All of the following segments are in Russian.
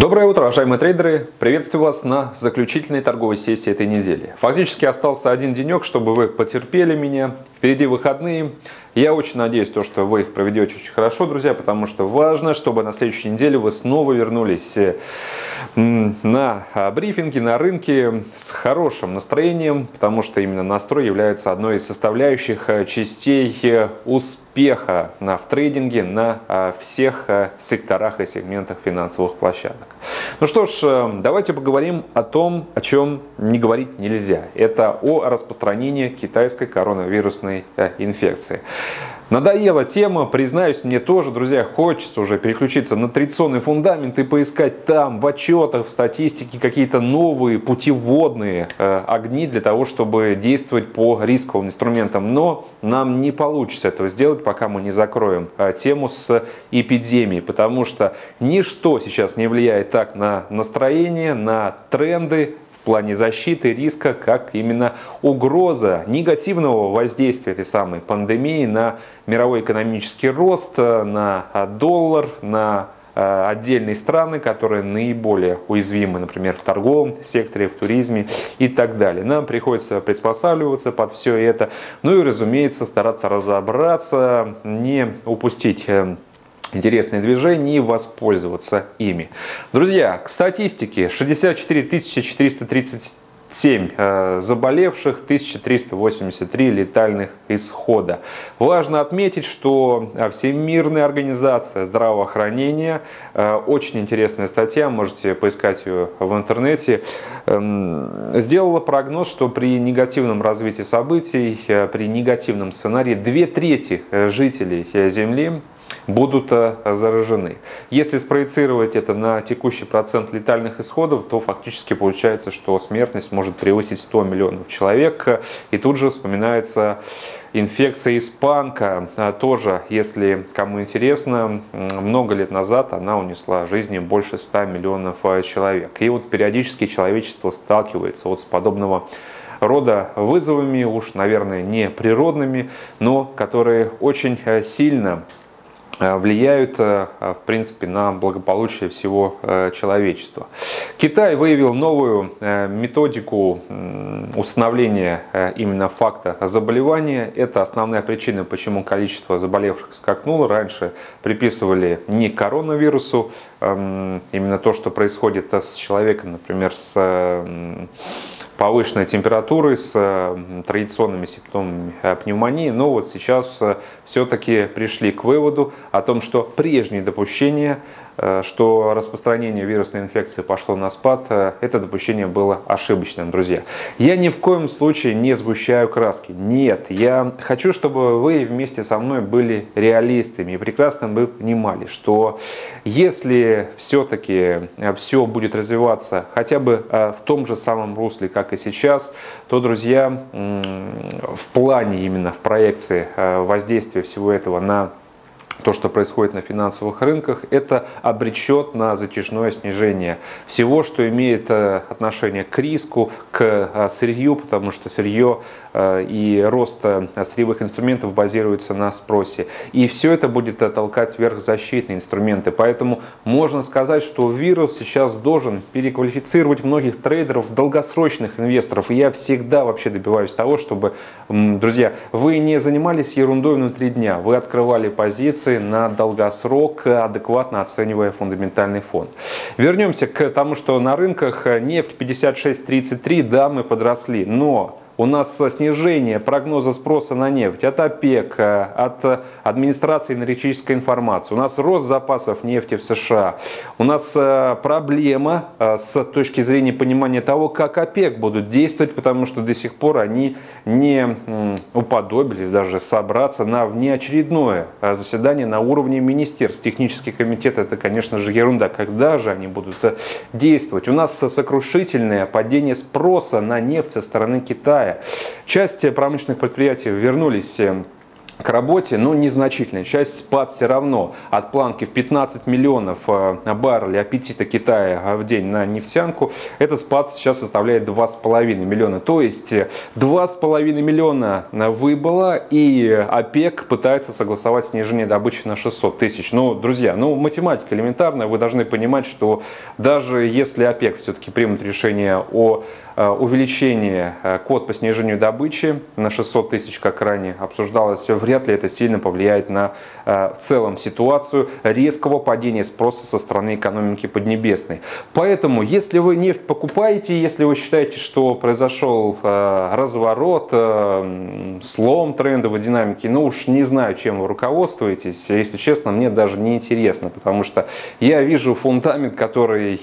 Доброе утро, уважаемые трейдеры! Приветствую вас на заключительной торговой сессии этой недели. Фактически остался один денек, чтобы вы потерпели меня. Впереди выходные. Я очень надеюсь, что вы их проведете очень хорошо, друзья, потому что важно, чтобы на следующей неделе вы снова вернулись на брифинги, на рынки с хорошим настроением, потому что именно настрой является одной из составляющих частей успеха в трейдинге на всех секторах и сегментах финансовых площадок. Ну что ж, давайте поговорим о том, о чем не говорить нельзя. Это о распространении китайской коронавирусной инфекции. Надоела тема, признаюсь, мне тоже, друзья, хочется уже переключиться на традиционный фундамент и поискать там в отчетах, в статистике какие-то новые путеводные огни для того, чтобы действовать по рисковым инструментам. Но нам не получится этого сделать, пока мы не закроем тему с эпидемией, потому что ничто сейчас не влияет так на настроение, на тренды, в плане защиты риска, как именно угроза негативного воздействия этой самой пандемии на мировой экономический рост, на доллар, на отдельные страны, которые наиболее уязвимы, например, в торговом секторе, в туризме и так далее. Нам приходится приспосабливаться под все это, ну и, разумеется, стараться разобраться, не упустить интересные движения и воспользоваться ими. Друзья, к статистике: 64 437 заболевших, 1383 летальных исхода. Важно отметить, что Всемирная организация здравоохранения, очень интересная статья, можете поискать ее в интернете, сделала прогноз, что при негативном развитии событий, при негативном сценарии 2/3 жителей Земли будут заражены. Если спроецировать это на текущий процент летальных исходов, то фактически получается, что смертность может превысить 100 миллионов человек. И тут же вспоминается инфекция испанка. Тоже, если кому интересно, много лет назад она унесла жизни больше 100 миллионов человек. И вот периодически человечество сталкивается вот с подобного рода вызовами, уж, наверное, не природными, но которые очень сильно влияют, в принципе, на благополучие всего человечества. Китай выявил новую методику установления именно факта заболевания. Это основная причина, почему количество заболевших скакнуло. Раньше приписывали не коронавирусу, именно то, что происходит с человеком, например, с повышенной температуры, с традиционными симптомами пневмонии, но вот сейчас все-таки пришли к выводу о том, что прежние допущения, что распространение вирусной инфекции пошло на спад, это допущение было ошибочным, друзья. Я ни в коем случае не сгущаю краски. Нет, я хочу, чтобы вы вместе со мной были реалистами и прекрасно бы понимали, что если все-таки все будет развиваться хотя бы в том же самом русле, как и сейчас, то, друзья, в плане именно в проекции воздействия всего этого на то, что происходит на финансовых рынках, это обречет на затяжное снижение всего, что имеет отношение к риску, к сырью, потому что сырье и рост сырьевых инструментов базируется на спросе. И все это будет толкать вверх защитные инструменты. Поэтому можно сказать, что вирус сейчас должен переквалифицировать многих трейдеров, долгосрочных инвесторов. И я всегда вообще добиваюсь того, чтобы, друзья, вы не занимались ерундой внутри дня, вы открывали позиции на долгосрок, адекватно оценивая фундаментальный фон. Вернемся к тому, что на рынках нефть 56.33, да, мы подросли, но у нас снижение прогноза спроса на нефть от ОПЕК, от администрации энергетической информации. У нас рост запасов нефти в США. У нас проблема с точки зрения понимания того, как ОПЕК будут действовать, потому что до сих пор они не уподобились даже собраться на внеочередное заседание на уровне министерств. Технический комитет — это, конечно же, ерунда. Когда же они будут действовать? У нас сокрушительное падение спроса на нефть со стороны Китая. Часть промышленных предприятий вернулись к работе, но незначительная часть, спад все равно от планки в 15 миллионов баррелей аппетита Китая в день на нефтянку. Этот спад сейчас составляет 2,5 миллиона. То есть 2,5 миллиона выбыло, и ОПЕК пытается согласовать снижение добычи на 600 тысяч. Но, друзья, математика элементарная. Вы должны понимать, что даже если ОПЕК все-таки примут решение о увеличении квот по снижению добычи на 600 тысяч, как ранее обсуждалось, вряд ли это сильно повлияет на в целом ситуацию резкого падения спроса со стороны экономики Поднебесной. Поэтому, если вы нефть покупаете, если вы считаете, что произошел разворот, слом трендовой динамики, уж не знаю, чем вы руководствуетесь. Если честно, мне даже не интересно, потому что я вижу фундамент, который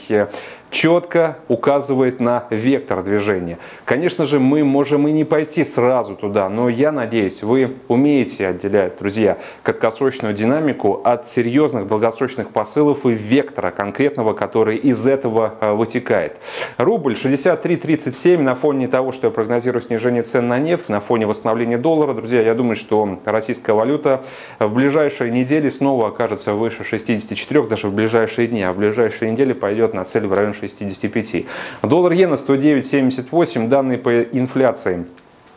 четко указывает на вектор движения. Конечно же, мы можем и не пойти сразу туда, но я надеюсь, вы умеете отделять, друзья, краткосрочную динамику от серьезных долгосрочных посылов и вектора конкретного, который из этого вытекает. Рубль 63.37 на фоне того, что я прогнозирую снижение цен на нефть, на фоне восстановления доллара, друзья, я думаю, что российская валюта в ближайшие недели снова окажется выше 64, даже в ближайшие дни, а в ближайшие недели пойдет на цель в район 65. Доллар иена 109.78, данные по инфляции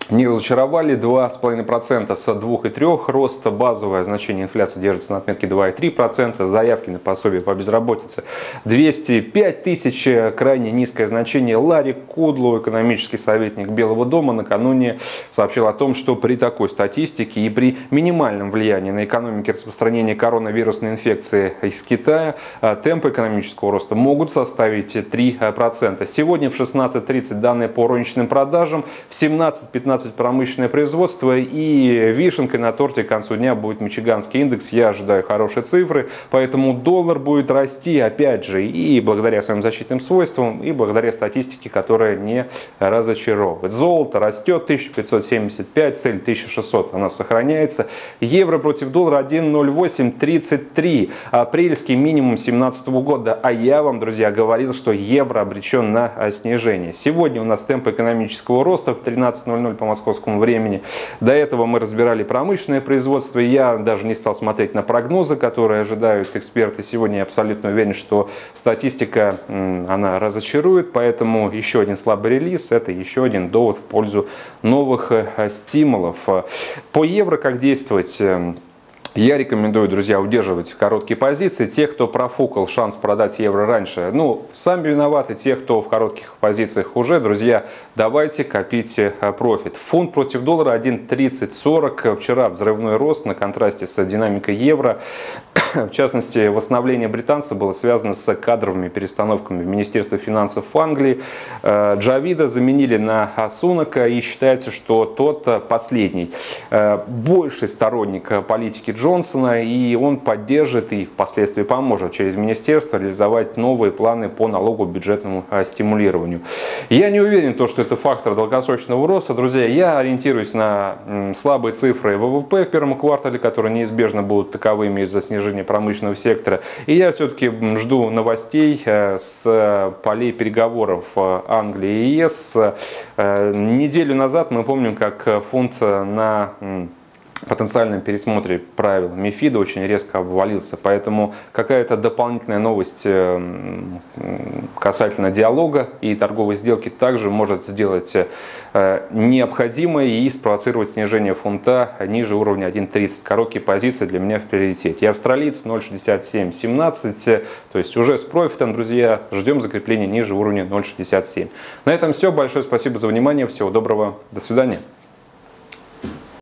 не разочаровали, 2,5% с 2,3%, рост базовое значение инфляции держится на отметке 2,3%, заявки на пособие по безработице 205 тысяч, крайне низкое значение. Лари Кудлоу, экономический советник Белого дома, накануне сообщил о том, что при такой статистике и при минимальном влиянии на экономику распространения коронавирусной инфекции из Китая темпы экономического роста могут составить 3%. Сегодня в 16:30 данные по розничным продажам, в 17:15 промышленное производство, и вишенкой на торте к концу дня будет мичиганский индекс. Я ожидаю хорошие цифры, поэтому доллар будет расти, опять же, и благодаря своим защитным свойствам, и благодаря статистике, которая не разочаровывает. Золото растет, 1575, цель 1600, она сохраняется. Евро против доллара 1,0833, апрельский минимум 2017 года, а я вам, друзья, говорил, что евро обречен на снижение. Сегодня у нас темп экономического роста в 13:00 по московскому времени. До этого мы разбирали промышленное производство. Я даже не стал смотреть на прогнозы, которые ожидают эксперты. Сегодня я абсолютно уверен, что статистика, она разочарует. Поэтому еще один слабый релиз – это еще один довод в пользу новых стимулов. По евро как действовать? Я рекомендую, друзья, удерживать короткие позиции. Те, кто профукал шанс продать евро раньше, сами виноваты. Те, кто в коротких позициях уже, друзья, давайте копите профит. Фунт против доллара 1,3040. Вчера взрывной рост на контрасте с динамикой евро. В частности, восстановление британца было связано с кадровыми перестановками в Министерстве финансов Англии. Джавида заменили на Сунака, и считается, что тот последний больший сторонник политики Джонсона, и он поддержит и впоследствии поможет через министерство реализовать новые планы по налогу бюджетному стимулированию. Я не уверен, что это фактор долгосрочного роста. Друзья, я ориентируюсь на слабые цифры ВВП в первом квартале, которые неизбежно будут таковыми из-за снижения промышленного сектора. И я все-таки жду новостей с полей переговоров Англии и ЕС. Неделю назад мы помним, как фунт на потенциальном пересмотре правил МИФИДа очень резко обвалился. Поэтому какая-то дополнительная новость касательно диалога и торговой сделки также может сделать необходимое и спровоцировать снижение фунта ниже уровня 1,30. Короткие позиции для меня в приоритете. Австралиец 0,6717, то есть уже с профитом, друзья, ждем закрепления ниже уровня 0,67. На этом все. Большое спасибо за внимание. Всего доброго. До свидания.